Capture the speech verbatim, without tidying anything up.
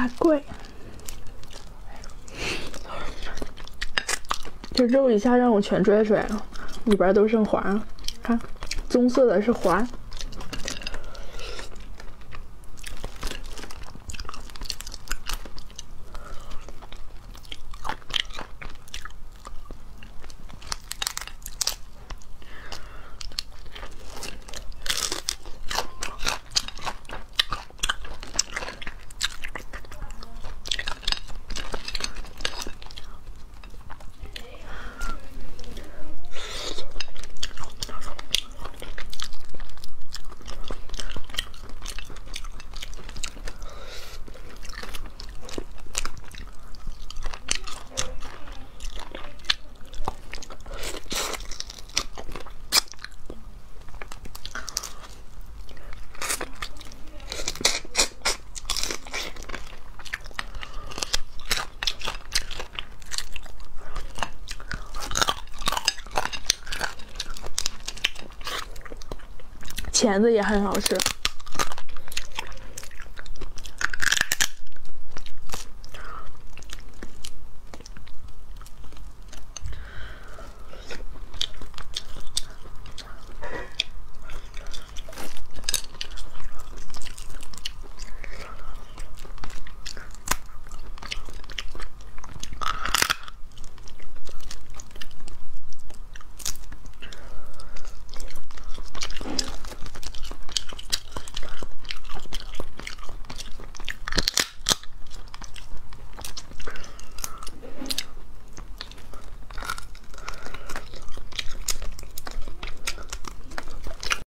它贵。这肉一下让我全拽出来了，里边都剩黄了，看棕色的是黄。 钳子也很好吃。